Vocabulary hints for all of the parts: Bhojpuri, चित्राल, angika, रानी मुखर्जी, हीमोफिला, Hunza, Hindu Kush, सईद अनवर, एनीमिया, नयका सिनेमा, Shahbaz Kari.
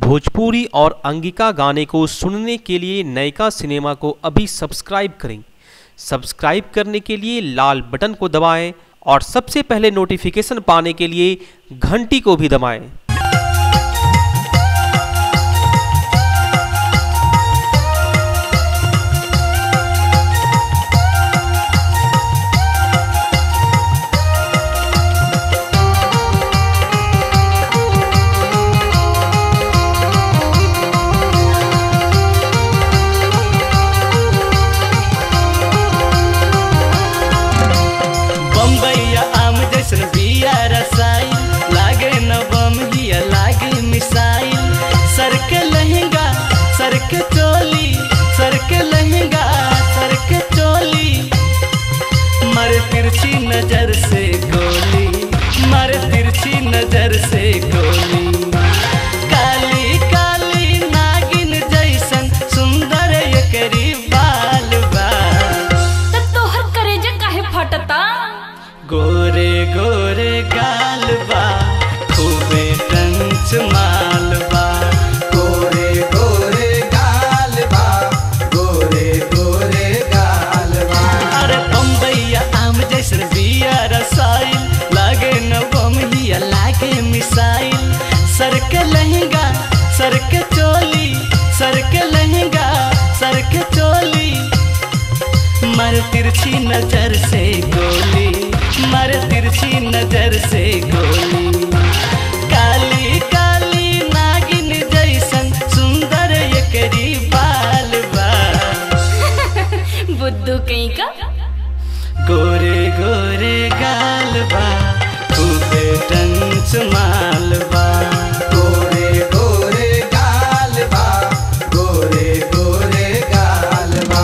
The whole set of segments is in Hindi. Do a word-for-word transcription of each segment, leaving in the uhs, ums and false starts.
भोजपुरी और अंगिका गाने को सुनने के लिए नयका सिनेमा को अभी सब्सक्राइब करें। सब्सक्राइब करने के लिए लाल बटन को दबाएं और सबसे पहले नोटिफिकेशन पाने के लिए घंटी को भी दबाएं। नजर से गोली मारे तिरछी नजर से गोली। काली काली नागिन जैसन सुंदर एकरी बाल बा तब तोहर करेजा काहे फटता। गोरे गोरे गाल बा खूबे टंच माल बा। गोरे गोरे गाल बा गोरे गोरे गाल बा। अरे बम्बैया आम जैसन रसाइल लागे न बम हिया लागे मिसाइल। सर के लहंगा सर के चोली सर के लहंगा सर के चोली। मार तिरछी नजर से गोली मार तिरछी नजर से गोली। काली काली नागिन जैसन सुंदर एकरी बाल बा बुद्धू कहीं का। गोरे गोरे गाल बा खूबे टंच माल बा। गोरे गोरे गाल बा गोरे गोरे गाल बा।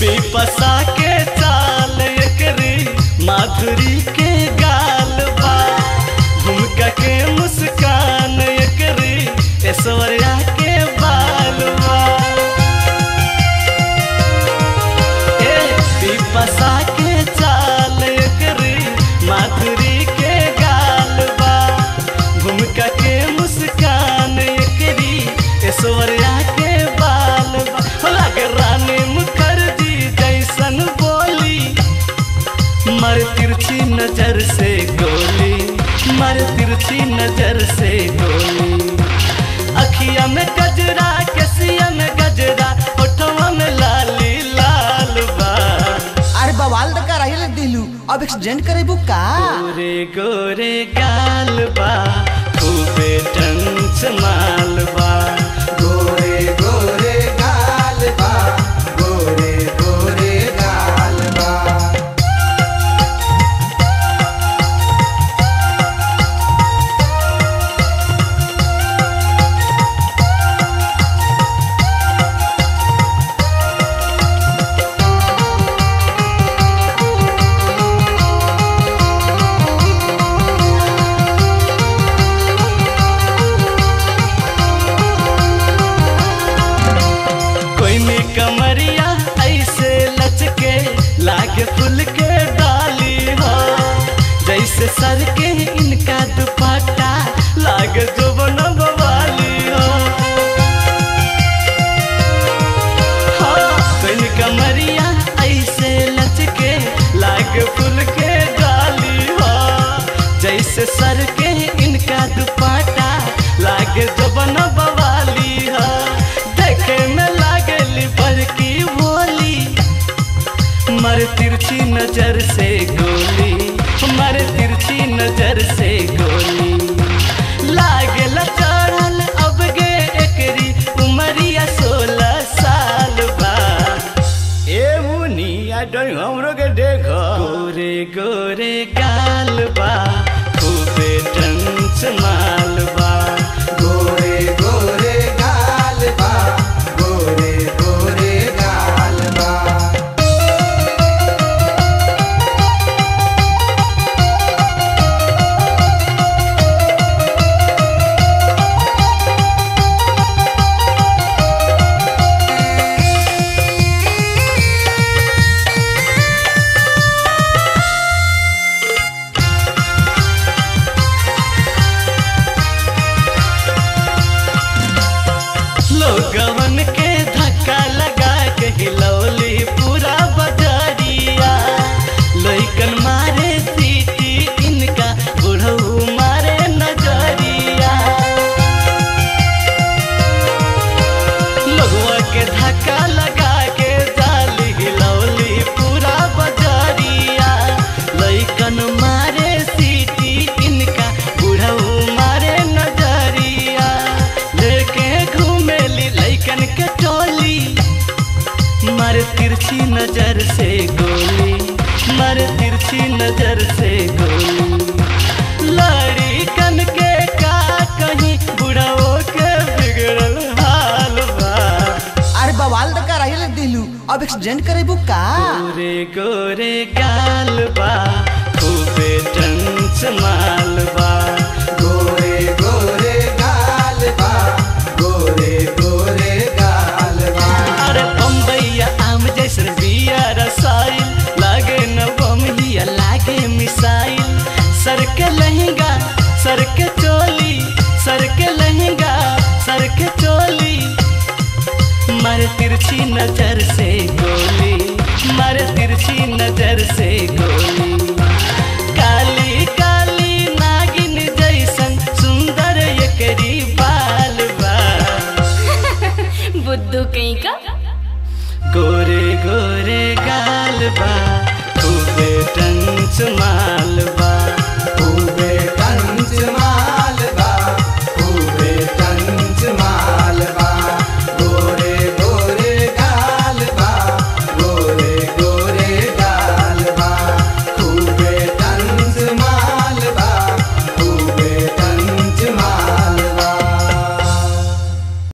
बेपसा के चाल एकरी माधुरी के गाल बा। झुमका के मुस्कान एकरी ऐश्वर्या के बाल बा। बेपसा के चाल एकरी माधुरी के गाल बा। झुमका के मुस्कान एकरी ऐश्वर्या के बाल बा। रानी मुखर्जी जैसन बोली मार तिरछी नजर से गोली मार तिरछी नजर से गोली। अखिया में गजरा कसिया में गजरा ओठवा में लाली लाल बा। अरे बवाल तक रहिल दिलू अब एक्सीडेंट करेबू का। गोरे गोरे गाल बा खूबे टंच माल बा। गोरे गोरे गाल बा गोरे गोरे गाल बा। कोई में कमरिया ऐसे लचके लागे फूल के डाली हो। जैसे सर के इनका दुपट्टा लागे जोबन बवाली हो। कोई में कमरिया ऐसे लचके लागे फूल के डाली हो। जैसे सर के इनका दुपट्टा लागे जोबन बवाली हो। देखे में की बोली मारे तिरछी नजर से गोली मारे तिरछी नजर से गोली। लागे लचड़ल अब गे एकरी उमरिया सोलह साल बा। ए मुनिया डोई हमरो के देखो। गोरे गोरे गाल बा खूबे टंच माल बा। गोरे गोरे गाल बा गोरे गोरे गाल मर तिरछी नजर से गोली, मर तिरछी नजर से गोली। लड़ी कन के का कहीं बुढ़ाओ के बिगड़ल हाल बा। अरे बवाल तक रहिल दिलू, अब एक्सीडेंट करेबू का? गोरे गोरे गाल बा, खूबे चंचमाल बा। गोरे गोरे गाल बा, गोरे गोरे गाल बा। अरे बम्बैया आम जैसन बिया रसाइल, लागे न बम्बैया लागे मिसाइल। सर के लहंगा, सर के चोली, सर के लहंगा, सर के चोली। मर तिरछी नजर से गोली, मर तिरछी नजर से गोली। काली काली नागिन जैसन सुंदर एकरी बाल बा। बुद्धू कहीं का गोरे गोरे गाल बा, खूबे टंच माल बा।